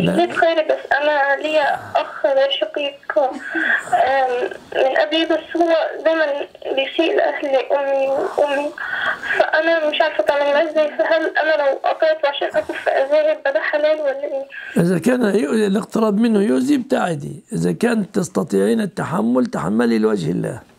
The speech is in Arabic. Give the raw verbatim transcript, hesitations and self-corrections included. جديد خير، بس أنا ليا أخ شقيق من أبي، بس هو دايما بيسيء لأهلي، أمي وأمي، فأنا مش عارفة أتعامل إزاي. فهل أنا لو قطعت عشان أكون في أذاه يبقى ده حلال ولا إيه؟ إذا كان الاقتراب منه يؤذي ابتعدي، إذا كانت تستطيعين التحمل تحملي لوجه الله.